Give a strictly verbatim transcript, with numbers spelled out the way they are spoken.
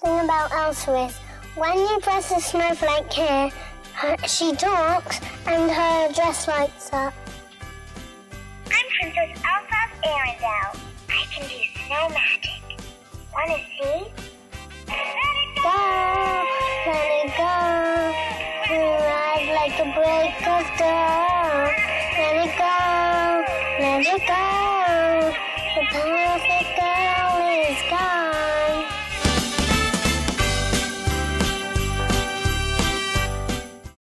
thing about Elsa is, when you press the snowflake here, her, she talks and her dress lights up. I'm Princess Elsa of Arendelle. I can do snow magic. Wanna see? Let it go! Let it go! Ride like the break of dawn. Let it go! Let it go!